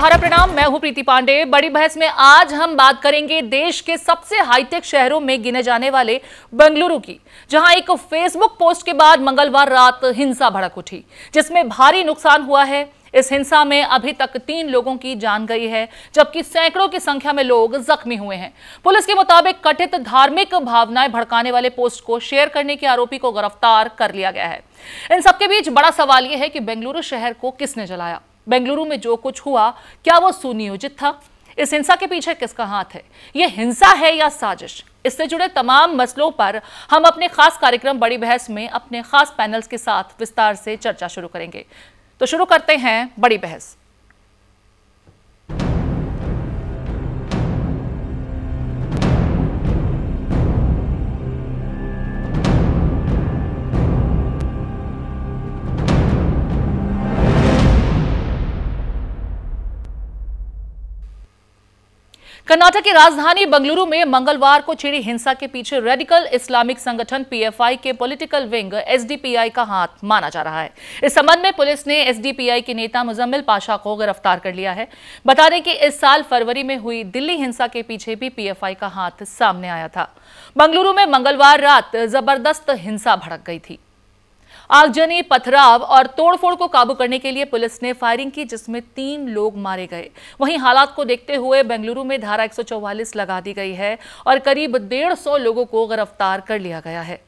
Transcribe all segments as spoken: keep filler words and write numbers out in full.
नमस्कार प्रणाम, मैं हूं प्रीति पांडे। बड़ी बहस में आज हम बात करेंगे देश के सबसे हाईटेक शहरों में गिने जाने वाले बेंगलुरु की, जहां एक फेसबुक पोस्ट के बाद मंगलवार रात हिंसा भड़क उठी जिसमें भारी नुकसान हुआ है। इस हिंसा में अभी तक तीन लोगों की जान गई है जबकि सैकड़ों की संख्या में लोग जख्मी हुए हैं। पुलिस के मुताबिक कथित धार्मिक भावनाएं भड़काने वाले पोस्ट को शेयर करने के आरोपी को गिरफ्तार कर लिया गया है। इन सबके बीच बड़ा सवाल यह है कि बेंगलुरु शहर को किसने जलाया, बेंगलुरु में जो कुछ हुआ क्या वो सुनियोजित था, इस हिंसा के पीछे किसका हाथ है, ये हिंसा है या साजिश। इससे जुड़े तमाम मसलों पर हम अपने खास कार्यक्रम बड़ी बहस में अपने खास पैनल्स के साथ विस्तार से चर्चा शुरू करेंगे। तो शुरू करते हैं बड़ी बहस। कर्नाटक की राजधानी बेंगलुरु में मंगलवार को छिड़ी हिंसा के पीछे रेडिकल इस्लामिक संगठन पीएफआई के पॉलिटिकल विंग एसडीपीआई का हाथ माना जा रहा है। इस संबंध में पुलिस ने एसडीपीआई के नेता मुजम्मिल पाशा को गिरफ्तार कर लिया है। बता दें कि इस साल फरवरी में हुई दिल्ली हिंसा के पीछे भी पीएफआई का हाथ सामने आया था। बेंगलुरु में मंगलवार रात जबरदस्त हिंसा भड़क गई थी। आगजनी, पथराव और तोड़फोड़ को काबू करने के लिए पुलिस ने फायरिंग की जिसमें तीन लोग मारे गए। वहीं हालात को देखते हुए बेंगलुरु में धारा एक सौ चौवालीस लगा दी गई है और करीब डेढ़ सौ लोगों को गिरफ्तार कर लिया गया है।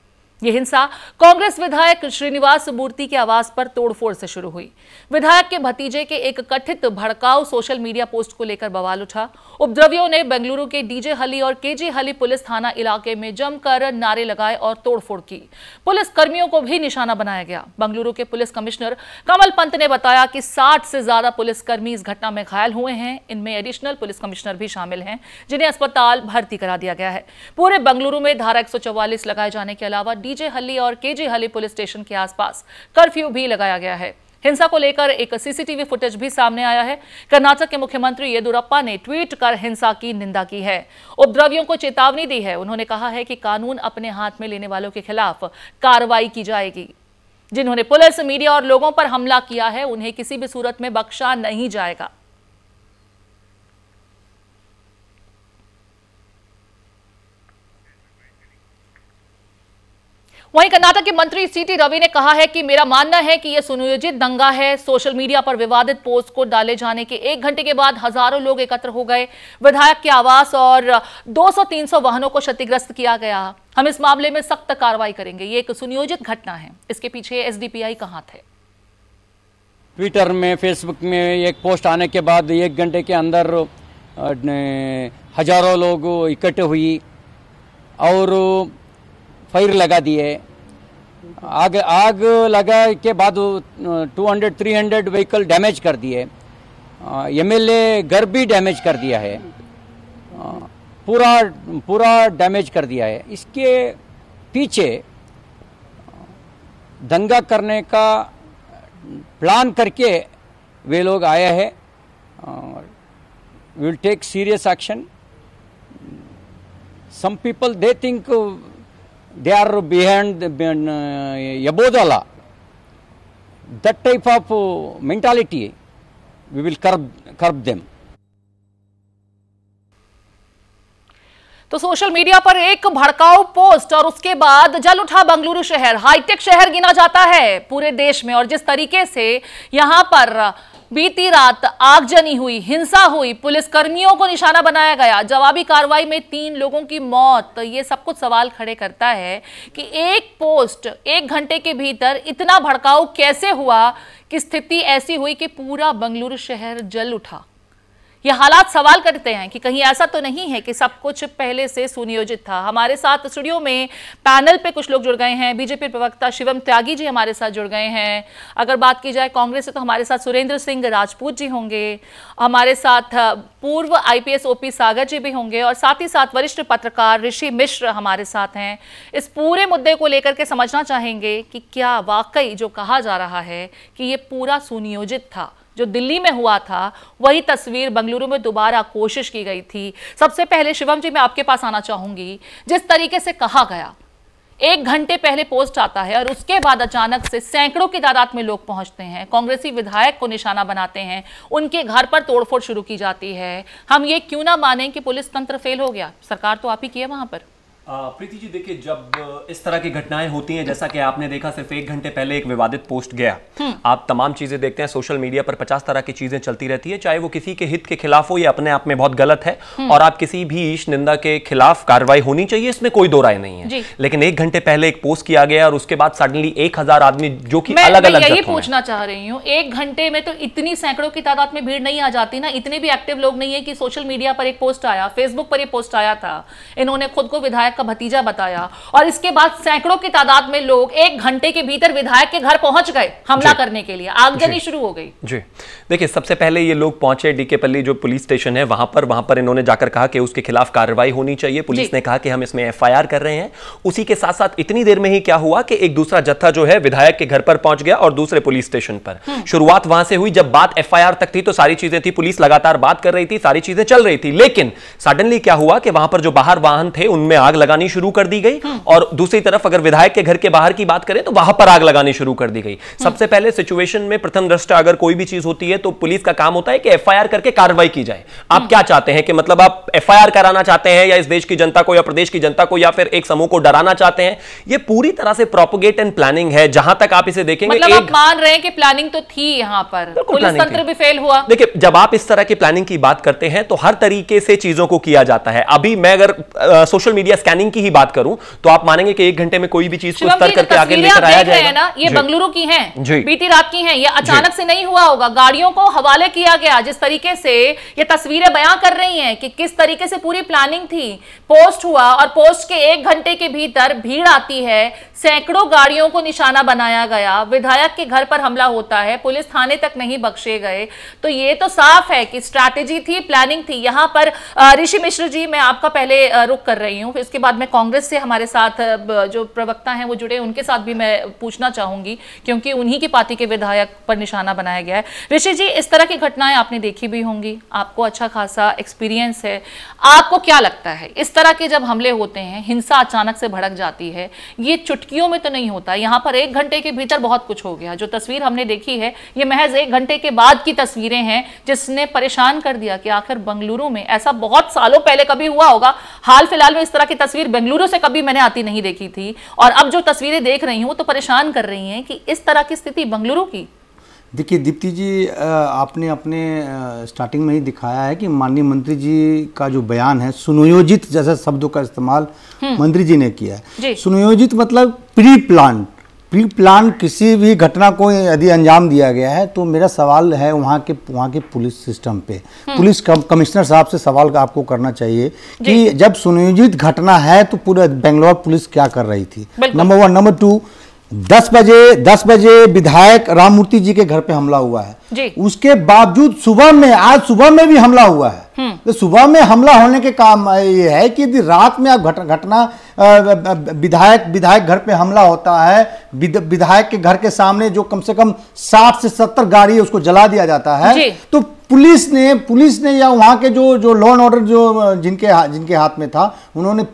यह हिंसा कांग्रेस विधायक श्रीनिवास मूर्ति की आवाज पर तोड़फोड़ से शुरू हुई। विधायक के भतीजे के एक कथित भड़काऊ सोशल मीडिया पोस्ट को लेकर बवाल उठा। उपद्रवियों ने बेंगलुरु के डीजे हली और केजी हल्ली पुलिस थाना इलाके में जमकर नारे लगाए और तोड़फोड़ की। पुलिस कर्मियों को भी निशाना बनाया गया। बेंगलुरु के पुलिस कमिश्नर कमल पंत ने बताया कि साठ से ज्यादा पुलिसकर्मी इस घटना में घायल हुए हैं। इनमें एडिशनल पुलिस कमिश्नर भी शामिल हैं जिन्हें अस्पताल भर्ती करा दिया गया है। पूरे बेंगलुरु में धारा एक सौ चौवालीस लगाए जाने के अलावा डीजे हल्ली और केजी हल्ली पुलिस स्टेशन के आसपास कर्फ्यू भी लगाया गया है। हिंसा को लेकर एक सीसीटीवी फुटेज भी सामने आया है। कर्नाटक के मुख्यमंत्री येदुरप्पा ने ट्वीट कर हिंसा की निंदा की है, उपद्रवियों को चेतावनी दी है। उन्होंने कहा है कि कानून अपने हाथ में लेने वालों के खिलाफ कार्रवाई की जाएगी। जिन्होंने पुलिस, मीडिया और लोगों पर हमला किया है उन्हें किसी भी सूरत में बख्शा नहीं जाएगा। वहीं कर्नाटक के मंत्री सी टी रवि ने कहा है कि मेरा मानना है कि यह सुनियोजित दंगा है। सोशल मीडिया पर विवादित पोस्ट को डाले जाने के एक घंटे के बाद हजारों लोग एकत्र हो गए। विधायक के आवास और दो सौ तीन सौ वाहनों को क्षतिग्रस्त किया गया। हम इस मामले में सख्त कार्रवाई करेंगे। ये एक सुनियोजित घटना है। इसके पीछे एसडीपीआई का हाथ है। ट्विटर में, फेसबुक में एक पोस्ट आने के बाद एक घंटे के अंदर हजारों लोग इकट्ठे हुई और फायर लगा दिए। आग आग लगा के बाद दो सौ तीन सौ व्हीकल डैमेज कर दिए। एमएलए घर भी डैमेज कर दिया है, पूरा पूरा डैमेज कर दिया है। इसके पीछे दंगा करने का प्लान करके वे लोग आया है। We will take serious action. Some people they think they are behind Yabodala. That type of mentality, we will curb curb them. तो सोशल मीडिया पर एक भड़काऊ पोस्ट और उसके बाद जल उठा बेंगलुरु शहर। हाईटेक शहर गिना जाता है पूरे देश में और जिस तरीके से यहां पर बीती रात आगजनी हुई, हिंसा हुई, पुलिसकर्मियों को निशाना बनाया गया, जवाबी कार्रवाई में तीन लोगों की मौत, ये सब कुछ सवाल खड़े करता है कि एक पोस्ट एक घंटे के भीतर इतना भड़काऊ कैसे हुआ कि स्थिति ऐसी हुई कि पूरा बेंगलुरु शहर जल उठा। ये हालात सवाल करते हैं कि कहीं ऐसा तो नहीं है कि सब कुछ पहले से सुनियोजित था। हमारे साथ स्टूडियो में पैनल पे कुछ लोग जुड़ गए हैं। बीजेपी प्रवक्ता शिवम त्यागी जी हमारे साथ जुड़ गए हैं। अगर बात की जाए कांग्रेस से तो हमारे साथ सुरेंद्र सिंह राजपूत जी होंगे, हमारे साथ पूर्व आईपीएस ओपी सागर जी भी होंगे और साथ ही साथ वरिष्ठ पत्रकार ऋषि मिश्रा हमारे साथ हैं। इस पूरे मुद्दे को लेकर के समझना चाहेंगे कि क्या वाकई जो कहा जा रहा है कि ये पूरा सुनियोजित था, जो दिल्ली में हुआ था वही तस्वीर बेंगलुरु में दोबारा कोशिश की गई थी। सबसे पहले शिवम जी मैं आपके पास आना चाहूंगी, जिस तरीके से कहा गया एक घंटे पहले पोस्ट आता है और उसके बाद अचानक से सैकड़ों की तादाद में लोग पहुंचते हैं, कांग्रेसी विधायक को निशाना बनाते हैं, उनके घर पर तोड़फोड़ शुरू की जाती है। हम ये क्यों ना माने कि पुलिस तंत्र फेल हो गया, सरकार तो आप ही की है वहां पर। प्रीति जी देखिए, जब इस तरह की घटनाएं होती हैं, जैसा कि आपने देखा सिर्फ एक घंटे पहले एक विवादित पोस्ट गया, आप तमाम चीजें देखते हैं सोशल मीडिया पर पचास तरह की चीजें चलती रहती है, चाहे वो किसी के हित के खिलाफ हो या अपने आप में बहुत गलत है, और आप किसी भी ईश निंदा के खिलाफ कार्रवाई होनी चाहिए, इसमें कोई दो राय नहीं है। लेकिन एक घंटे पहले एक पोस्ट किया गया और उसके बाद सडनली एक हजार आदमी जो की अलग अलग यही पूछना चाह रही हूँ, एक घंटे में तो इतनी सैकड़ों की तादाद में भीड़ नहीं आ जाती ना, इतने भी एक्टिव लोग नहीं है कि सोशल मीडिया पर एक पोस्ट आया, फेसबुक पर एक पोस्ट आया था, इन्होंने खुद को विधायक का भतीजा बताया और इसके बाद सैकड़ों की तादाद में लोग एक घंटे के भीतर विधायक के घर पहुंच गए हमला करने के लिए, आगजनी शुरू हो गई। जी देखिए, सबसे पहले ये लोग पहुंचे डीकेपल्ली जो पुलिस स्टेशन है वहां पर, वहां पर इन्होंने जाकर कहा कि उसके खिलाफ कार्रवाई होनी चाहिए, पुलिस ने कहा कि हम इसमें एफ आई आर कर रहे हैं। उसी के साथ साथ इतनी देर में ही क्या हुआ कि एक दूसरा जत्था जो है विधायक के घर पर पहुंच गया और दूसरे पुलिस स्टेशन पर, शुरुआत वहां से हुई। जब बात एफ आई आर तक थी तो सारी चीजें थी, पुलिस लगातार बात कर रही थी, सारी चीजें चल रही थी, लेकिन सडनली क्या हुआ कि वहां पर जो बाहर वाहन थे उनमें आग लगानी शुरू कर दी गई, और दूसरी तरफ अगर विधायक के घर के बाहर की बात करें तो वहां पर आग लगानी शुरू कर दी गई। सबसे पहले सिचुएशन में प्रथम दृष्टया अगर कोई भी चीज होती है तो पुलिस का काम होता है कि एफ आई आर करके कार्रवाई की जाए। आप क्या चाहते हैं कि मतलब आप एफ आई आर कराना चाहते हैं या इस देश की जनता को या प्रदेश की जनता को या फिर एक समूह को डराना चाहते हैं? यह पूरी तरह से प्रोपोगेट एंड प्लानिंग है। जहां तक आप इसे देखेंगे मतलब आप मान रहे हैं कि प्लानिंग तो थी यहां पर, पुलिस तंत्र भी फेल हुआ। देखिए, जब आप इस तरह की प्लानिंग की बात करते हैं तो हर तरीके से चीजों को किया जाता है। अभी मैं अगर सोशल मीडिया स्कैनिंग की ही बात करूं तो आप मानेंगे कि एक घंटे में कोई भी चीज को स्तर करके आगे लेकर आया जाएगा ना। ये बेंगलुरु की हैं, बीती रात की हैं, ये अचानक से नहीं हुआ होगा। गाड़ियों को हवाले किया गया, जिस तरीके से ये तस्वीरें बयां कर रही हैं कि किस तरीके से पूरी प्लानिंग थी। पोस्ट हुआ और पोस्ट के एक घंटे के भीतर भीड़ आती है, सैकड़ों गाड़ियों को निशाना बनाया गया, विधायक के घर पर हमला होता है, पुलिस थाने तक नहीं बख्शे गए। तो ये तो साफ है कि स्ट्रैटेजी थी, प्लानिंग थी। यहां पर ऋषि मिश्रा जी, मैं आपका पहले रुक कर रही हूं, फिर इसके बाद मैं कांग्रेस से हमारे साथ जो प्रवक्ता हैं वो जुड़े, उनके साथ भी मैं पूछना चाहूंगी क्योंकि उन्हीं की पार्टी के विधायक पर निशाना बनाया गया है। ऋषि जी, इस तरह की घटनाएं आपने देखी भी होंगी, आपको अच्छा खासा एक्सपीरियंस है, आपको क्या लगता है इस तरह के जब हमले होते हैं, हिंसा अचानक से भड़क जाती है, ये चुटकियों में तो नहीं होता? यहाँ पर एक घंटे के भीतर बहुत कुछ हो गया। जो तस्वीर हमने देखी है ये महज एक घंटे के बाद की तस्वीरें हैं, जिसने परेशान कर दिया कि आखिर बेंगलुरु में ऐसा बहुत सालों पहले कभी हुआ होगा, हाल फिलहाल में इस तरह की तस्वीर बेंगलुरु से कभी मैंने आती नहीं देखी थी, और अब जो तस्वीरें देख रही हूँ तो परेशान कर रही हैं कि इस तरह की स्थिति बेंगलुरु की। देखिए दीप्ति जी, आपने अपने स्टार्टिंग में ही दिखाया है कि माननीय मंत्री जी का जो बयान है, सुनियोजित जैसा शब्दों का इस्तेमाल मंत्री जी ने किया है। सुनियोजित मतलब प्री प्लान, प्री प्लान किसी भी घटना को यदि अंजाम दिया गया है तो मेरा सवाल है वहाँ के वहाँ के पुलिस सिस्टम पे। पुलिस कमिश्नर साहब से सवाल का आपको करना चाहिए कि जब सुनियोजित घटना है तो पूरे बेंगलुरु पुलिस क्या कर रही थी? Number one. नंबर टू, दस बजे दस बजे विधायक राम मूर्ति जी के घर पे हमला हुआ है जी। उसके बावजूद सुबह में, आज सुबह में भी हमला हुआ है। तो सुबह में हमला होने के काम ये है कि यदि रात में आप घट, घटना विधायक विधायक घर पे हमला होता है, विधायक के घर के सामने जो कम से कम साठ से सत्तर गाड़ी है उसको जला दिया जाता है, तो पुलिस ने पुलिस ने या वहाँ के जो जो लॉ एंड ऑर्डर जो जिनके हा, जिनके हाथ में था उन्होंने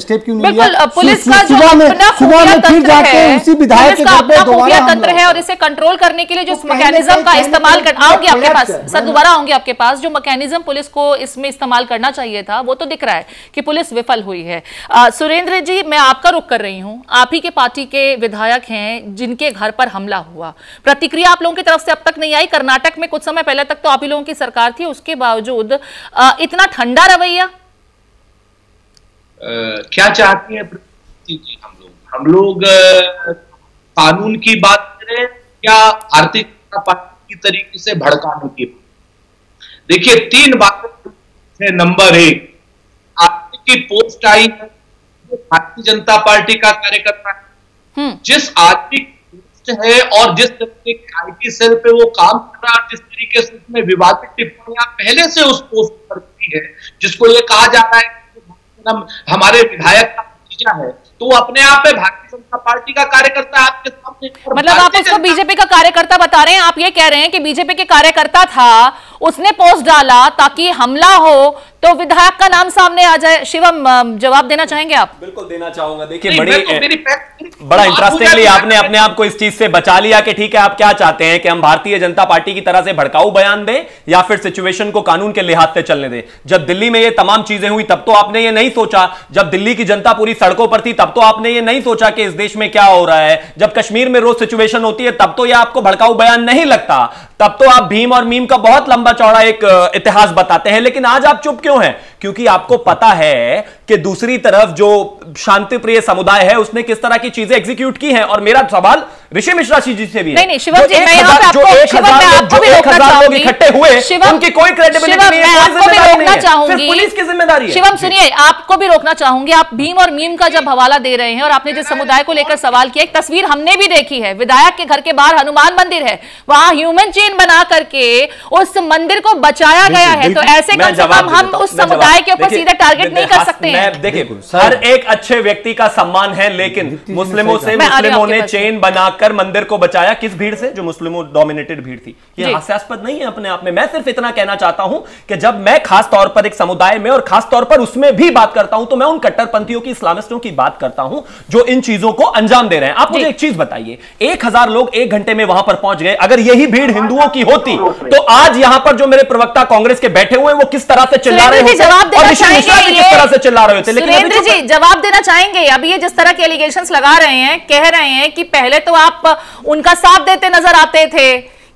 स्टेप क्यों नहीं लिया? पुलिस का जो अपना खुफिया तंत्र है, उसी विधायक के घर पे खुफिया तंत्र है, और इसे कंट्रोल करने के लिए जो मैकेनिज्म का इस्तेमाल कर आओगे आपके पास सर दोबारा आऊंगे आपके पास जो मैकेनिज्म पुलिस को इसमें इस्तेमाल करना चाहिए था वो तो दिख रहा है कि पुलिस विफल हुई है। सुरेंद्र जी, मैं आपका रुख कर रही हूँ, आप ही के पार्टी के विधायक हैं जिनके घर पर हमला हुआ, प्रतिक्रिया आप लोगों की तरफ से अब तक नहीं आई। कर्नाटक में कुछ समय पहले तक तो आप लोगों की सरकार थी, उसके बावजूद इतना ठंडा रवैया क्या चाहती है? हम लोग हम लोग कानून की बात करें या आर्थिक की तरीके से भड़काने की? देखिए तीन बातें। नंबर एक, आपकी की पोस्ट आई है जो भारतीय जनता पार्टी का कार्यकर्ता है, जिस आदमी है और जिस तरीके के आईटी सेल पे वो काम कर रहा है, जिस तरीके से उसमें विवादित टिप्पणियां पहले से उस पोस्ट पर की है, जिसको ये कहा जा रहा है कि हम, हमारे विधायक का नतीजा है, तो अपने आप में भारतीय जनता पार्टी का कार्यकर्ता आपके सामने, मतलब आप उसको बीजेपी का कार्यकर्ता बता रहे हैं। आप ये कह रहे हैं कि बीजेपी के कार्यकर्ता था, उसने पोस्ट डाला ताकि हमला हो तो विधायक का नाम सामने आ जाए। शिवम, जवाब देना चाहेंगे आप? बिल्कुल देना चाहूंगा। देखिए बड़ी बड़ा इंटरेस्टिंगली आपने अपने आप को इस चीज से बचा लिया कि ठीक है आप क्या चाहते हैं कि हम भारतीय जनता पार्टी की तरह से भड़काऊ बयान दें या फिर सिचुएशन को कानून के लिहाज से चलने दें। जब दिल्ली में ये तमाम चीजें हुई तब तो आपने ये नहीं सोचा, जब दिल्ली की जनता पूरी सड़कों पर थी तब तो आपने ये नहीं सोचा कि इस देश में क्या हो रहा है। जब कश्मीर में रोज सिचुएशन होती है तब तो यह आपको भड़काऊ बयान नहीं लगता, तब तो आप भीम और मीम का बहुत लंबा चौड़ा एक इतिहास बताते हैं। लेकिन आज आप चुप क्यों हैं? क्योंकि आपको पता है कि दूसरी तरफ जो शांतिप्रिय समुदाय है उसने किस तरह की चीजें एग्जीक्यूट की हैं। और मेरा सवाल ऋषि मिश्रा जी से भी है। नहीं नहीं शिवम जी, मैं यहां पे आपको एक हजार लोग इकट्ठे हुए, उनकी कोई क्रेडिबिलिटी नहीं है, कोई जिम्मेदारी नहीं है, पुलिस की जिम्मेदारी है। शिवम सुनिए, आपको भी रोकना चाहूंगी। आप भीम और मीम का जब हवाला दे रहे हैं और आपने जिस समुदाय को लेकर सवाल किया, एक तस्वीर हमने भी देखी है, विधायक के घर के बाहर हनुमान मंदिर है, वहां ह्यूमन चेन बना करके उस मंदिर को बचाया गया है। तो ऐसे कम से कम हम उस समुदाय के ऊपर सीधा टारगेट नहीं कर सकते हैं। देखिए हर एक अच्छे व्यक्ति का सम्मान है, लेकिन मुस्लिमों से मुस्लिमों ने चेन बनाकर कर मंदिर को बचाया, किस भीड़ से? जो मुस्लिमों डोमिनेटेड भीड़ थी। ये हास्यास्पद नहीं है अपने आप में। मैं सिर्फ इतना कहना चाहता हूं कि जब मैं खास तौर पर एक समुदाय में और खास तौर पर उसमें भी बात करता हूं तो मैं उन कट्टरपंथियों की, इस्लामिस्टों की बात करता हूं जो इन चीजों को अंजाम दे रहे हैं। आप मुझे एक चीज बताइए, एक हजार लोग एक घंटे में वहां पर पहुंच गए, अगर यही भीड़ हिंदुओं की होती तो आज यहां पर जो मेरे प्रवक्ता कांग्रेस के बैठे हुए वो किस तरह से चिल्ला रहे होते। सुरेंद्र जी जवाब देना चाहेंगे? अब ये जिस तरह के एलिगेशंस लगा रहे हैं, कह रहे हैं कि पहले तो आप आप उनका साथ देते नजर आते थे,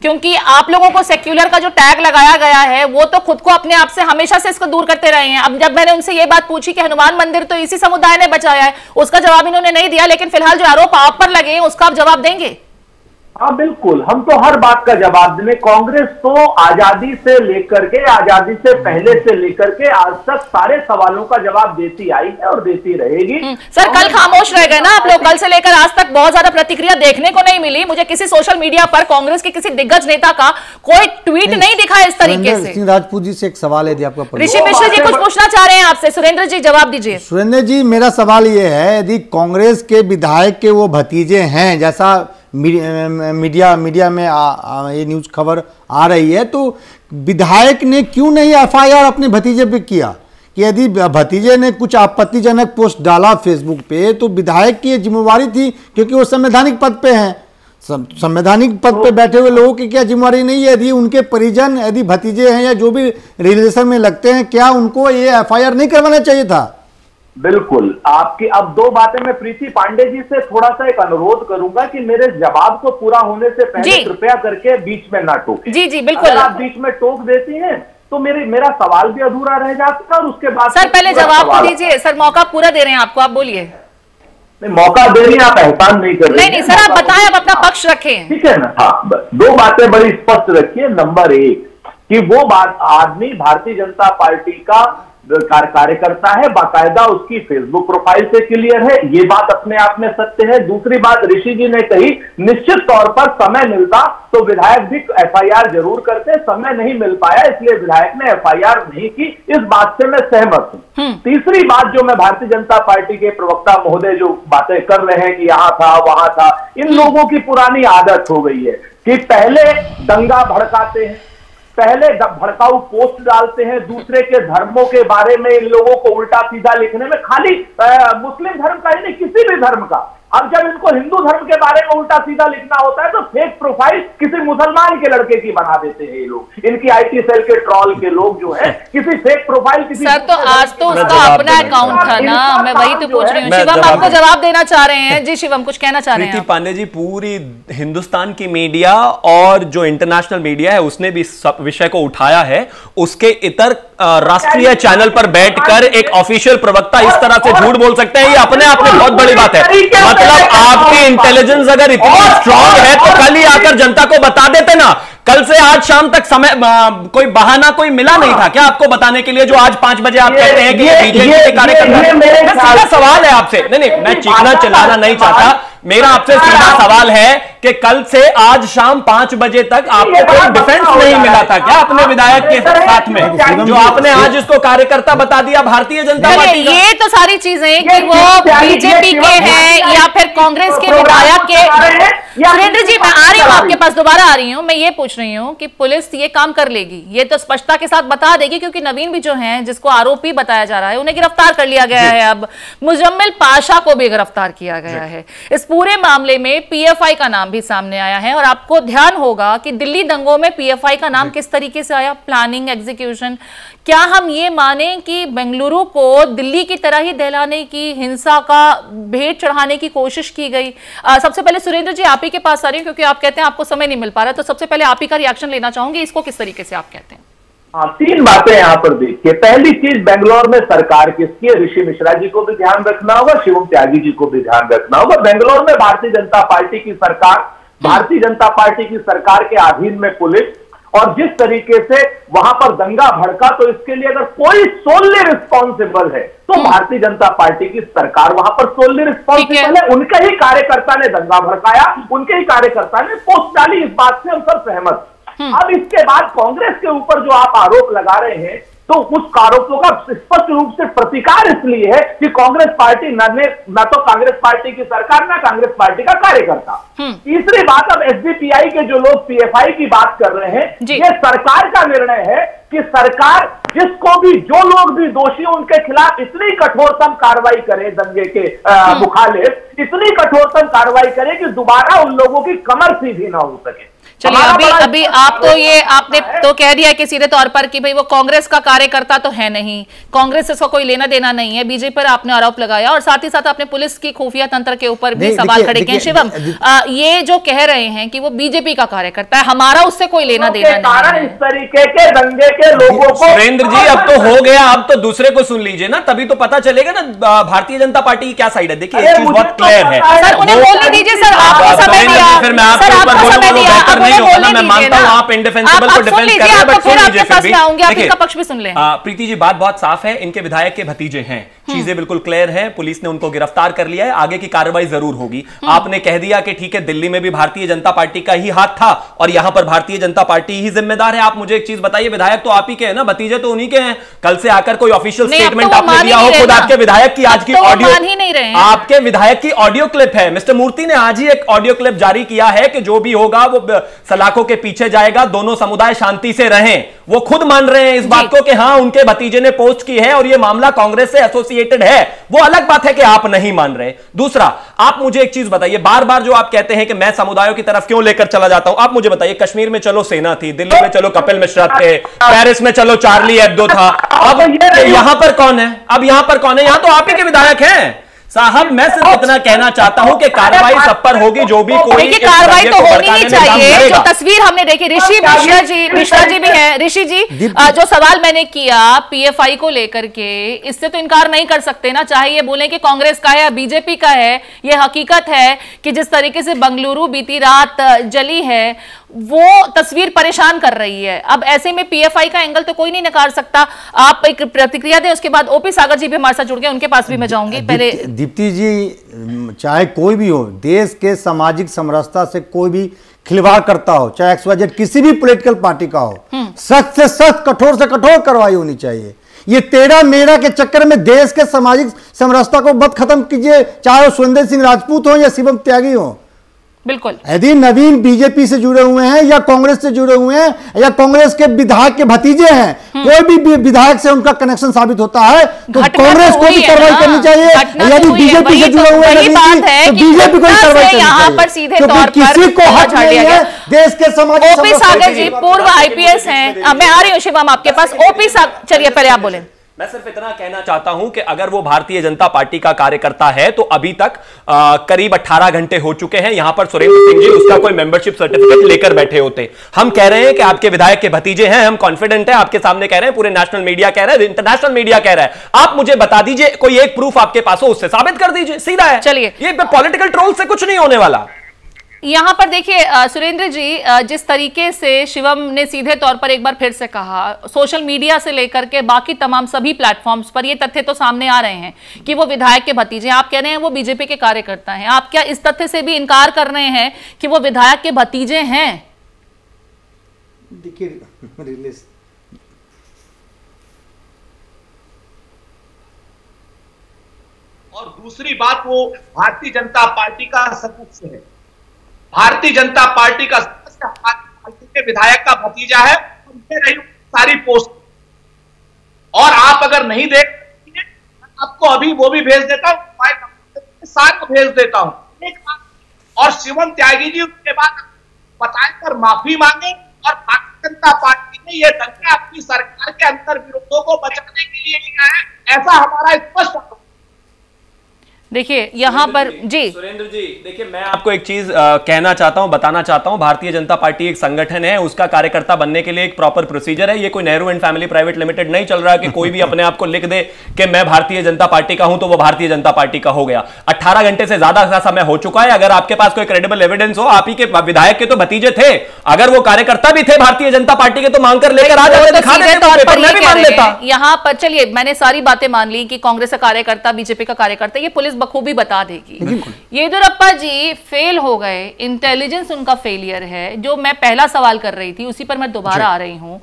क्योंकि आप लोगों को सेक्युलर का जो टैग लगाया गया है वो तो खुद को अपने आप से हमेशा से इसको दूर करते रहे हैं। अब जब मैंने उनसे ये बात पूछी कि हनुमान मंदिर तो इसी समुदाय ने बचाया है, उसका जवाब इन्होंने नहीं दिया। लेकिन फिलहाल जो आरोप आप पर लगे हैं उसका आप जवाब देंगे? हाँ बिल्कुल, हम तो हर बात का जवाब देंगे। कांग्रेस तो आजादी से लेकर के, आजादी से पहले से लेकर के आज तक सारे सवालों का जवाब देती आई है और देती रहेगी। सर कल खामोश रह गए ना आप लोग, कल से लेकर आज तक बहुत ज्यादा प्रतिक्रिया देखने को नहीं मिली। मुझे किसी सोशल मीडिया पर कांग्रेस के किसी दिग्गज नेता का कोई ट्वीट नहीं, नहीं दिखा इस तरीके से। राजपूत जी से एक सवाल है आपका, ऋषि मिश्रा जी कुछ पूछना चाह रहे हैं आपसे। सुरेंद्र जी जवाब दीजिए। सुरेंद्र जी मेरा सवाल ये है, यदि कांग्रेस के विधायक के वो भतीजे हैं, जैसा मीडिया मीडिया में आ, आ, ये न्यूज खबर आ रही है, तो विधायक ने क्यों नहीं एफ आई आर अपने भतीजे पे किया? कि यदि भतीजे ने कुछ आपत्तिजनक पोस्ट डाला फेसबुक पे तो विधायक की जिम्मेवारी थी, क्योंकि वो संवैधानिक पद पे हैं। संवैधानिक पद पे बैठे हुए लोगों की क्या जिम्मेवारी नहीं है? यदि उनके परिजन, यदि भतीजे हैं या जो भी रिलेशन में लगते हैं, क्या उनको ये एफ आई आर नहीं करवाना चाहिए था? बिल्कुल आपकी। अब दो बातें मैं प्रीति पांडे जी से थोड़ा सा एक अनुरोध करूंगा कि मेरे जवाब को पूरा होने से पहले कृपया करके बीच में ना टोकें। जी जी बिल्कुल। अगर आप बीच में टोक देती हैं तो मेरे मेरा सवाल भी अधूरा रह जाता है और उसके बाद। सर पहले जवाब तो दीजिए सर, मौका पूरा दे रहे हैं आपको, आप बोलिए। नहीं मौका दे रही, आप एहसान नहीं कर रहे। नहीं नहीं सर आप बताएं, आप अपना पक्ष रखें, ठीक है ना। हाँ दो बातें बड़ी स्पष्ट रखिए। नंबर एक कि वो बात आदमी भारतीय जनता पार्टी का कार्यकर्ता है, बाकायदा उसकी फेसबुक प्रोफाइल से क्लियर है, ये बात अपने आप में सत्य है। दूसरी बात ऋषि जी ने कही, निश्चित तौर पर समय मिलता तो विधायक भी एफ आई आर जरूर करते, समय नहीं मिल पाया इसलिए विधायक ने एफ आई आर नहीं की, इस बात से मैं सहमत हूं। तीसरी बात जो मैं भारतीय जनता पार्टी के प्रवक्ता महोदय जो बातें कर रहे हैं कि यहां था वहां था, इन लोगों की पुरानी आदत हो गई है कि पहले दंगा भड़काते हैं, पहले भड़काऊ पोस्ट डालते हैं, दूसरे के धर्मों के बारे में इन लोगों को उल्टा सीधा लिखने में, खाली मुस्लिम धर्म का ही नहीं किसी भी धर्म का। अब जब इनको हिंदू धर्म के बारे में उल्टा सीधा लिखना होता है तो फेक प्रोफाइल किसी मुसलमान के लड़के की बना देते हैं ये लोग, इनकी आईटी सेल के ट्रॉल के लोग जो है किसी फेक प्रोफाइल किसी। सर तो आज तो उसका अपना अकाउंट था ना, मैं वही तो पूछ रही हूँ। शिवम आपको जवाब देना चाह रहे हैं। जी शिवम कुछ कहना चाह रहे हैं? प्रीति पांडे जी पूरी हिंदुस्तान की मीडिया और जो इंटरनेशनल मीडिया है उसने भी विषय को उठाया है, उसके इतर राष्ट्रीय चैनल पर बैठकर एक ऑफिशियल प्रवक्ता इस तरह से झूठ बोल सकते हैं, ये अपने आप में बहुत बड़ी बात है। मतलब आपकी इंटेलिजेंस अगर इतनी स्ट्रांग है तो कल ही आकर जनता को बता देते ना। कल से आज शाम तक समय आ, कोई बहाना कोई मिला नहीं था क्या आपको बताने के लिए, जो आज पांच बजे आप कहते हैं कि बीजेपी के कार्यकर्ता? सीधा सवाल है आपसे। नहीं नहीं मैं चीखना चिल्लाना नहीं चाहता, मेरा आपसे सीधा सवाल है कि कल से आज शाम पांच बजे तक आपको कोई डिफेंस नहीं मिला था क्या अपने विधायक के साथ में, जो आपने आज इसको कार्यकर्ता बता दिया भारतीय जनता पार्टी? ये तो सारी चीजें कि वो बीजेपी के हैं या फिर कांग्रेस के विधायक के। सुरेंद्र जी, मैं आ रही हूँ आपके पास, दोबारा आ रही हूँ। मैं ये पूछ रही हूँ कि पुलिस ये काम कर लेगी, ये तो स्पष्टता के साथ बता देगी, क्योंकि नवीन भी जो है जिसको आरोपी बताया जा रहा है उन्हें गिरफ्तार कर लिया गया है, अब मुजम्मिल पाशा को भी गिरफ्तार किया गया है। इस पूरे मामले में पीएफआई का नाम भी सामने आया है, और आपको ध्यान होगा कि दिल्ली दंगों में पीएफआई का नाम किस तरीके से आया, प्लानिंग, एग्जीक्यूशन। क्या हम ये माने कि बेंगलुरु को दिल्ली की तरह ही दहलाने की, हिंसा का भेंट चढ़ाने की कोशिश की गई? आ, सबसे पहले सुरेंद्र जी आप ही के पास आ रही हूं, क्योंकि आप कहते हैं आपको समय नहीं मिल पा रहा, तो सबसे पहले आप ही का रिएक्शन लेना चाहूंगी, इसको किस तरीके से आप कहते हैं? हाँ, तीन बातें यहाँ पर देखिए। पहली चीज, बेंगलोर में सरकार किसकी है, ऋषि मिश्रा जी को भी ध्यान रखना होगा, शिवम त्यागी जी को भी ध्यान रखना होगा। बेंगलोर में भारतीय जनता पार्टी की सरकार, भारतीय जनता पार्टी की सरकार के अधीन में पुलिस, और जिस तरीके से वहां पर दंगा भड़का, तो इसके लिए अगर कोई सोलली रिस्पॉन्सिबल है तो भारतीय जनता पार्टी की सरकार वहां पर सोलली रिस्पॉन्सिबल है। उनके ही कार्यकर्ता ने दंगा भड़काया, उनके ही कार्यकर्ता ने पोस्ट डाली, इस बात से हम सब सहमत। अब इसके बाद कांग्रेस के ऊपर जो आप आरोप लगा रहे हैं, तो उस आरोपों का स्पष्ट रूप से प्रतिकार इसलिए है कि कांग्रेस पार्टी न न तो कांग्रेस पार्टी की सरकार, ना कांग्रेस पार्टी का कार्यकर्ता। तीसरी बात, अब एसडीपीआई के जो लोग पीएफआई की बात कर रहे हैं, ये सरकार का निर्णय है कि सरकार जिसको भी, जो लोग भी दोषी उनके खिलाफ इतनी कठोरतम कार्रवाई करे, दंगे के मुखालिफ इतनी कठोरतम कार्रवाई करे कि दोबारा उन लोगों की कमर सीधी ना हो सके। चलिए, अभी अभी आप तो ये आपने तो कह दिया कि सीधे तौर पर कि भाई वो कांग्रेस का कार्यकर्ता तो है नहीं, कांग्रेस इसको कोई लेना देना नहीं है, बीजेपी पर आपने आरोप लगाया, और साथ ही साथ आपने पुलिस की खुफिया तंत्र के ऊपर भी सवाल खड़े किए। शिवम, ये जो कह रहे हैं कि वो बीजेपी का कार्यकर्ता है, हमारा उससे कोई लेना देना नहीं, इस तरीके के दंगे के लोगों को। सुरेंद्र जी, अब तो हो गया, अब तो दूसरे को सुन लीजिए ना, तभी तो पता चलेगा ना भारतीय जनता पार्टी की क्या साइड है। देखिए, बहुत क्लियर है, आपको मैं मानता हूं आप इंडिफेंसिबल को डिफेंड कर रहे हैं, बट सुन लीजिए फिर भी, आपका पक्ष भी सुन लें। प्रीति जी, बात बहुत साफ है, इनके विधायक के भतीजे हैं, चीजें बिल्कुल क्लियर हैं, पुलिस ने उनको गिरफ्तार कर लिया है, आगे की कार्रवाई जरूर होगी। आपने कह दिया कि ठीक है, दिल्ली में भी भारतीय जनता पार्टी का ही हाथ था और यहां पर भारतीय जनता पार्टी ही जिम्मेदार है। आप मुझे एक चीज बताइए, विधायक तो आप ही के हैं ना, भतीजे तो उन्हीं के हैं, कल से आकर कोई ऑफिशियल स्टेटमेंट आपने दिया हो? खुद आपके विधायक की आज की ऑडियो, आपके विधायक की ऑडियो क्लिप है, मिस्टर मूर्ति ने आज ही एक ऑडियो क्लिप जारी किया है कि जो भी होगा वो सलाखों के पीछे जाएगा, दोनों समुदाय शांति से रहें। वो खुद मान रहे हैं इस बात को कि हाँ उनके भतीजे ने पोस्ट की है और ये मामला कांग्रेस से एसोसिएटेड है। वो अलग बात है कि आप नहीं मान रहे। दूसरा, आप मुझे एक चीज बताइए, बार बार जो आप कहते हैं कि मैं समुदायों की तरफ क्यों लेकर चला जाता हूं, आप मुझे बताइए, कश्मीर में चलो सेना थी, दिल्ली में चलो कपिल मिश्रा थे, पेरिस में चलो चार्ली एब्दो था, अब यहां पर कौन है? अब यहां पर कौन है? यहां तो आप ही के विधायक हैं। साहब, मैं सिर्फ इतना कहना चाहता हूं कि कार्रवाई सब पर होगी, जो भी कोई कार्रवाई तो होनी ही चाहिए। जो तस्वीर हमने देखी, ऋषि मिश्रा जी, मिश्रा जी भी हैं, ऋषि जी, जो सवाल मैंने किया पीएफआई को लेकर के, इससे तो इनकार नहीं कर सकते ना, चाहे ये बोले कि कांग्रेस का है या बीजेपी का है, ये हकीकत है कि जिस तरीके से बेंगलुरु बीती रात जली है, वो तस्वीर परेशान कर रही है। अब ऐसे में पीएफआई का एंगल तो कोई नहीं नकार सकता। आप एक प्रतिक्रिया दें, उसके बाद ओपी सागर जी भी हमारे साथ जुड़ गए, उनके पास भी मैं जाऊंगी। पहले दीप्ति जी, चाहे कोई भी हो, देश के सामाजिक समरसता से कोई भी खिलवाड़ करता हो, चाहे एक्सवाइजेड किसी भी पॉलिटिकल पार्टी का हो, सख्त से सख्त, कठोर से कठोर कार्रवाई होनी चाहिए। ये तेरा मेरा के चक्कर में देश के सामाजिक समरसता को मत खत्म कीजिए, चाहे वो सुरेंद्र सिंह राजपूत हो या शिवम त्यागी हो। बिल्कुल, यदि नवीन बीजेपी से जुड़े हुए हैं या कांग्रेस से जुड़े हुए हैं या कांग्रेस के विधायक के भतीजे हैं, कोई भी विधायक से उनका कनेक्शन साबित होता है तो कांग्रेस को भी कार्रवाई करनी चाहिए। यदि बीजेपी से जुड़े हुए हैं तो बीजेपी को कार्रवाई करनी चाहिए, किसी को हक नहीं है देश के समाज। ओपी सागर जी पूर्व आईपीएस हैं, मैं आ रही हूँ शिवम आपके पास। ओपी सागर, चलिए पहले आप बोले। मैं सिर्फ इतना कहना चाहता हूं कि अगर वो भारतीय जनता पार्टी का कार्यकर्ता है तो अभी तक आ, करीब अठारह घंटे हो चुके हैं, यहां पर सुरेंद्र सिंह जी उसका कोई मेंबरशिप सर्टिफिकेट लेकर बैठे होते। हम कह रहे हैं कि आपके विधायक के भतीजे हैं, हम कॉन्फिडेंट हैं, आपके सामने कह रहे हैं, पूरे नेशनल मीडिया कह रहा है, इंटरनेशनल मीडिया कह रहा है। आप मुझे बता दीजिए, कोई एक प्रूफ आपके पास हो उससे साबित कर दीजिए, सीधा है। चलिए, ये पॉलिटिकल ट्रोल से कुछ नहीं होने वाला। यहाँ पर देखिए सुरेंद्र जी, जिस तरीके से शिवम ने सीधे तौर पर एक बार फिर से कहा, सोशल मीडिया से लेकर के बाकी तमाम सभी प्लेटफॉर्म्स पर ये तथ्य तो सामने आ रहे हैं कि वो विधायक के भतीजे, आप कह रहे हैं वो बीजेपी के कार्यकर्ता हैं, आप क्या इस तथ्य से भी इनकार कर रहे हैं कि वो विधायक के भतीजे हैं? देखिए रिलीज और दूसरी बात, वो भारतीय जनता पार्टी का सदस्य है, भारतीय जनता पार्टी का सदस्य पार्टी के विधायक का भतीजा है, उनसे रही सारी पोस्ट। और आप अगर नहीं देख, आपको अभी वो भी भेज देता हूं, साथ भेज देता हूं। और शिवम त्यागी जी उसके बाद बताए कर माफी मांगे और भारतीय जनता पार्टी ने यह दंगा अपनी सरकार के अंतर विरोधों को बचाने के लिए लिया है, ऐसा हमारा स्पष्ट। देखिए यहाँ पर जी सुरेंद्र जी, देखिए मैं आपको एक चीज कहना चाहता हूँ, बताना चाहता हूँ, भारतीय जनता पार्टी एक संगठन है, उसका कार्यकर्ता बनने के लिए एक प्रॉपर प्रोसीजर है। ये कोई Nehru and family private limited नहीं चल रहा कि कोई भी अपने आप को लिख दे कि मैं भारतीय जनता पार्टी का हूं तो वो भारतीय जनता पार्टी का हो गया। अट्ठारह घंटे से ज्यादा का समय हो चुका है, अगर आपके पास कोई क्रेडिबल एविडेंस हो, आप ही के विधायक के तो भतीजे थे, अगर वो कार्यकर्ता भी थे भारतीय जनता पार्टी के तो मांग कर लेकर आ जाते। यहाँ पर चलिए, मैंने सारी बातें मान ली कि कांग्रेस का कार्यकर्ता, बीजेपी का कार्यकर्ता, ये पुलिस बखूबी बता देगी। येदुरप्पा जी फेल हो गए, इंटेलिजेंस उनका फेलियर है। जो मैं पहला सवाल कर रही थी उसी पर मैं दोबारा आ रही हूं।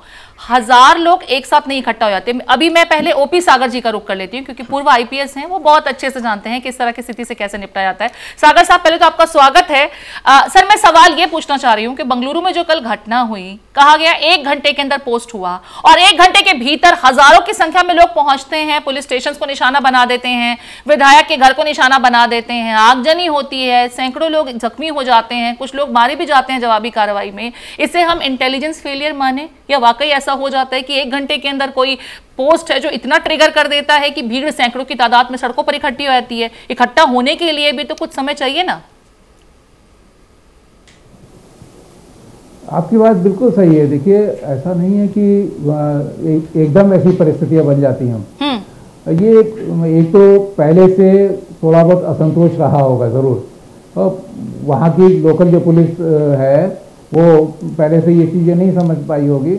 हजार लोग एक साथ नहीं इकट्ठा हो जाते। अभी मैं पहले ओपी सागर जी का रुख कर लेती हूं क्योंकि पूर्व आईपीएस हैं, वो बहुत अच्छे से जानते हैं किस तरह की स्थिति से कैसे निपटा जाता है। सागर साहब पहले तो आपका स्वागत है। आ, सर मैं सवाल ये पूछना चाह रही हूं कि बेंगलुरु में जो कल घटना हुई, कहा गया एक घंटे के अंदर पोस्ट हुआ और एक घंटे के भीतर हजारों की संख्या में लोग पहुंचते हैं, पुलिस स्टेशन को निशाना बना देते हैं, विधायक के घर को निशाना बना देते हैं, आगजनी होती है, सैकड़ों लोग जख्मी हो जाते हैं, कुछ लोग मारे भी जाते हैं जवाबी कार्रवाई में। इसे हम इंटेलिजेंस फेलियर माने या वाकई ऐसा हो जाता है कि एक घंटे के अंदर कोई पोस्ट है जो इतना ट्रिगर कर देता है कि भीड़ सैकड़ों की तादाद में सड़कों पर इकट्ठी हो जाती है? इकट्ठा होने के लिए भी तो कुछ समय चाहिए ना। आपकी बात बिल्कुल सही है। देखिए ऐसा नहीं है कि एक, एकदम ऐसी परिस्थितियां बन जाती हैं। ये एक, एक तो पहले से थोड़ा बहुत असंतोष रहा होगा जरूर, और वहाँ की लोकल जो पुलिस है वो पहले से ये चीजें नहीं समझ पाई होगी।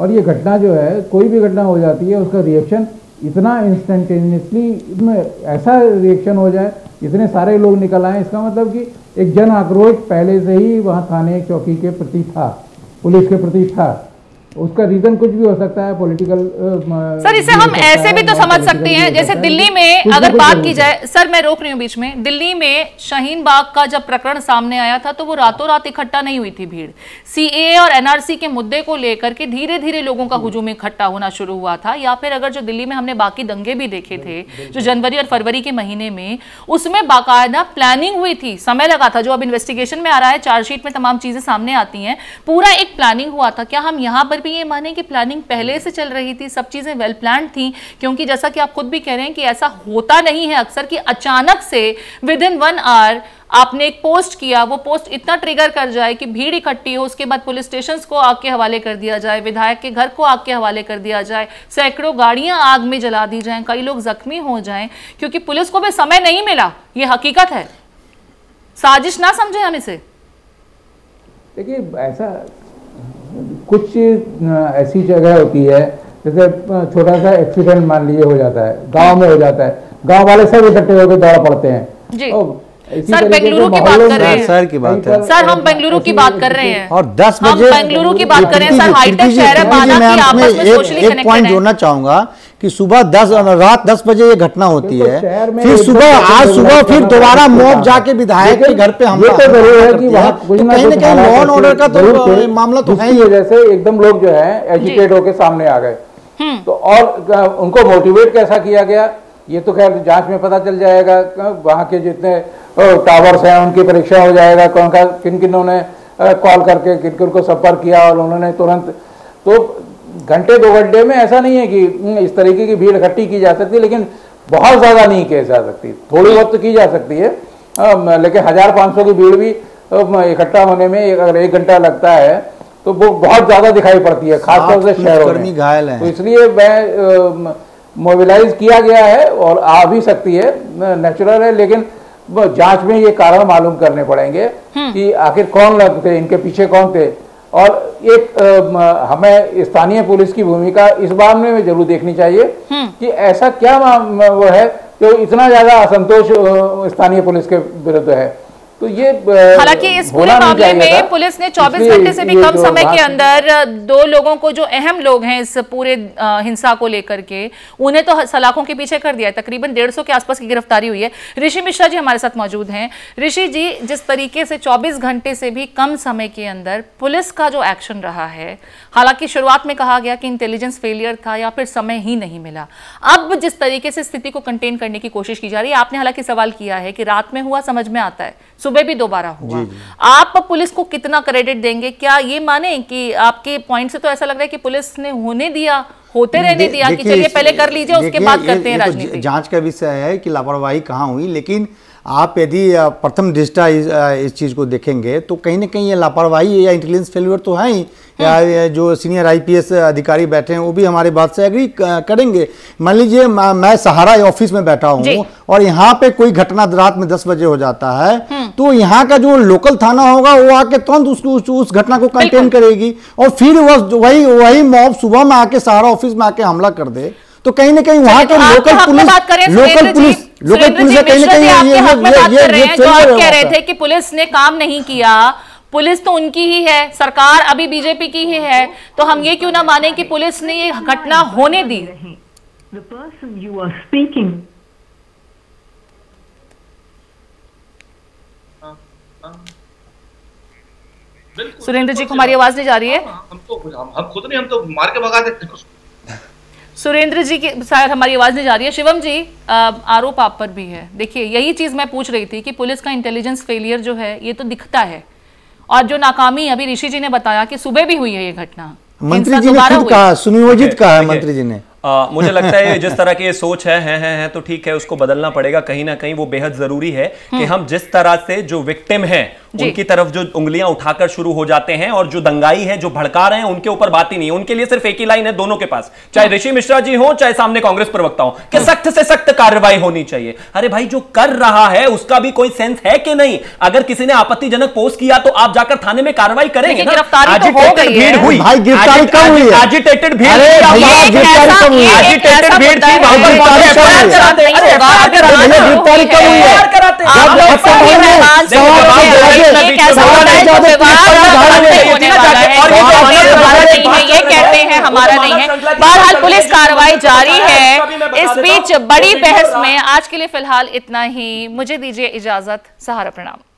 और ये घटना जो है, कोई भी घटना हो जाती है उसका रिएक्शन इतना इंस्टेंटेनियसली, इसमें ऐसा रिएक्शन हो जाए, इतने सारे लोग निकल आए, इसका मतलब कि एक जन आक्रोश पहले से ही वहाँ थाने चौकी के प्रति था, पुलिस के प्रति था। उसका रीजन कुछ भी हो सकता है, पॉलिटिकल। सर इसे हम ऐसे भी तो समझ सकते हैं जैसे दिल्ली में अगर बात की जाए, सर मैं रोक रही हूँ बीच में, दिल्ली में शाहीन बाग का जब प्रकरण सामने आया था तो वो रातों रात इकट्ठा नहीं हुई थी भीड़। सीएए और एनआरसी के मुद्दे को लेकर के धीरे धीरे लोगों का हुजूम इकट्ठा होना शुरू हुआ था। या फिर अगर जो दिल्ली में हमने बाकी दंगे भी देखे थे जो जनवरी और फरवरी के महीने में, उसमें बाकायदा प्लानिंग हुई थी, समय लगा था, जो अब इन्वेस्टिगेशन में आ रहा है, चार्जशीट में तमाम चीजें सामने आती हैं, पूरा एक प्लानिंग हुआ था। क्या हम यहाँ पर भी ये माने कि प्लानिंग पहले से चल रही थी, सब चीजें वेल प्लान्ड थी? क्योंकि जैसा कि आप खुद भी कह रहे हैं कि ऐसा होता नहीं है अक्सर कि अचानक से विद इन वन आवर आपने एक पोस्ट किया, वो पोस्ट इतना ट्रिगर कर जाए कि भीड़ इकट्ठी हो, उसके बाद पुलिस स्टेशंस को आग के हवाले कर दिया जाए, विधायक के घर को आग के हवाले कर दिया जाए, सैकड़ों गाड़ियां आग में जला दी जाएं, कई लोग जख्मी हो जाएं क्योंकि पुलिस को भी समय नहीं मिला। ये हकीकत है, साजिश ना समझे हम इसे। देखिए ऐसा कुछ ऐसी जगह होती है जैसे छोटा सा एक्सीडेंट मान लीजिए हो जाता है, गांव में हो जाता है, गांव वाले सब इकट्ठे होकर दौड़ा पड़ते हैं जी। तो सर बेंगलुरु की बात कर रहे हैं, सर की बात है, सर हम बेंगलुरु की बात कर रहे हैं और दस बजे बेंगलुरु की बात कर रहे हैं। सर हाईटेक शहर है, एक पॉइंट जोड़ना चाहूंगा कि सुबह दस रात दस बजे ये घटना होती है, फिर सुबह आज सुबह फिर दोबारा मॉब जाके विधायक के घर पे हमला है, मामला तो है ही। जैसे एकदम लोग जो है एजुकेट होके सामने आ गए तो और उनको मोटिवेट कैसा किया गया ये तो खैर जांच में पता चल जाएगा। वहाँ के जितने टावर्स हैं उनकी परीक्षा हो जाएगा, कौन का किन किनों ने कॉल करके किन किन को संपर्क किया और उन्होंने तुरंत, तो घंटे दो घंटे में ऐसा नहीं है कि इस तरीके की भीड़ इकट्ठी की जा सकती, लेकिन बहुत ज़्यादा नहीं की जा सकती, थोड़ी बहुत तो की जा सकती है। लेकिन हज़ार पाँच सौ की भीड़ भी इकट्ठा होने में अगर एक घंटा लगता है तो वो बहुत ज़्यादा दिखाई पड़ती है, खासतौर से शहरों में घायल है। तो इसलिए मैं मोबिलाइज किया गया है और आ भी सकती है, नेचुरल है, लेकिन जांच में ये कारण मालूम करने पड़ेंगे कि आखिर कौन लगते, इनके पीछे कौन थे। और एक आ, हमें स्थानीय पुलिस की भूमिका इस बारे में जरूर देखनी चाहिए कि ऐसा क्या वो है जो इतना ज्यादा असंतोष स्थानीय पुलिस के विरुद्ध है। तो ये हालांकि इस पूरे मामले में पुलिस ने चौबीस घंटे से भी कम समय के अंदर दो लोगों को, जो अहम लोग हैं इस पूरे हिंसा को लेकर के, उन्हें तो सलाखों के पीछे कर दिया है। तकरीबन डेढ़ सौ के आसपास की गिरफ्तारी हुई है। ऋषि मिश्रा जी हमारे साथ मौजूद हैं। ऋषि जी, जिस तरीके से चौबीस घंटे से भी कम समय के अंदर पुलिस का जो एक्शन रहा है, हालांकि शुरुआत में कहा गया कि इंटेलिजेंस फेलियर था या फिर समय ही नहीं मिला, अब जिस तरीके से स्थिति को कंटेन करने की कोशिश की जा रही है, आपने हालांकि सवाल किया है कि रात में हुआ समझ में आता है, सुबह भी दोबारा हुआ, जी जी। आप पुलिस को कितना क्रेडिट देंगे? क्या ये माने कि आपके पॉइंट से तो ऐसा लग रहा है कि पुलिस ने होने दिया, होते रहने दे, दिया कि चलिए पहले कर लीजिए उसके बाद करते हैं राजनीति? जांच का विषय है कि लापरवाही कहाँ हुई, लेकिन आप यदि प्रथम दृष्टया इस, इस चीज़ को देखेंगे तो कहीं ना कहीं ये लापरवाही या इंटेलिजेंस फेलियर तो है ही। या जो सीनियर आईपीएस अधिकारी बैठे हैं वो भी हमारे बात से एग्री करेंगे। मान लीजिए मैं सहारा ऑफिस में बैठा हूँ और यहाँ पे कोई घटना रात में दस बजे हो जाता है, तो यहाँ का जो लोकल थाना होगा वो आके तुरंत उस, उस, उस घटना को कंटेन करेगी, और फिर वही वही मॉब सुबह में आके सहारा ऑफिस में आके हमला कर दे, तो कहीं ना कहीं वहाँ के local police local police local police कहीं ना कहीं कि पुलिस ने काम नहीं किया, पुलिस तो उनकी ही है, सरकार अभी बीजेपी की ही है, तो हम ये क्यों ना माने कि पुलिस ने ये घटना होने दी? The person you are speaking Surendra जी को हमारी आवाज नहीं जा रही है। हम तो हम खुद नहीं, हम तो मार के भगा देते हैं। सुरेंद्र जी के शायद हमारी आवाज़ नहीं जा रही है। शिवम जी, आरोप आप पर भी है। देखिए, यही चीज़ मैं पूछ रही थी कि पुलिस का इंटेलिजेंस फेलियर जो है ये तो दिखता है, और जो नाकामी अभी ऋषि जी ने बताया कि सुबह भी हुई है ये घटना, मंत्री जी ने खुद कहा, सुनियोजित कहा है मंत्री जी ने। आ, मुझे लगता है जिस तरह की ये सोच है, है, है, है तो ठीक है, उसको बदलना पड़ेगा कहीं ना कहीं। वो बेहद जरूरी है कि हम जिस तरह से जो विक्टिम हैं उनकी तरफ जो उंगलियां उठाकर शुरू हो जाते हैं, और जो दंगाई है, जो भड़का रहे हैं, उनके ऊपर बात ही नहीं है। उनके लिए सिर्फ एक ही लाइन है दोनों के पास, चाहे ऋषि मिश्रा जी हो चाहे सामने कांग्रेस प्रवक्ता हो, कि सख्त से सख्त कार्रवाई होनी चाहिए। अरे भाई, जो कर रहा है उसका भी कोई सेंस है कि नहीं? अगर किसी ने आपत्तिजनक पोस्ट किया तो आप जाकर थाने में कार्रवाई करेंगे। ये कहते हैं हमारा नहीं है। बहरहाल पुलिस कार्रवाई जारी है। इस बीच बड़ी बहस में आज के लिए फिलहाल इतना ही। मुझे दीजिए इजाजत। सहारा प्रणाम।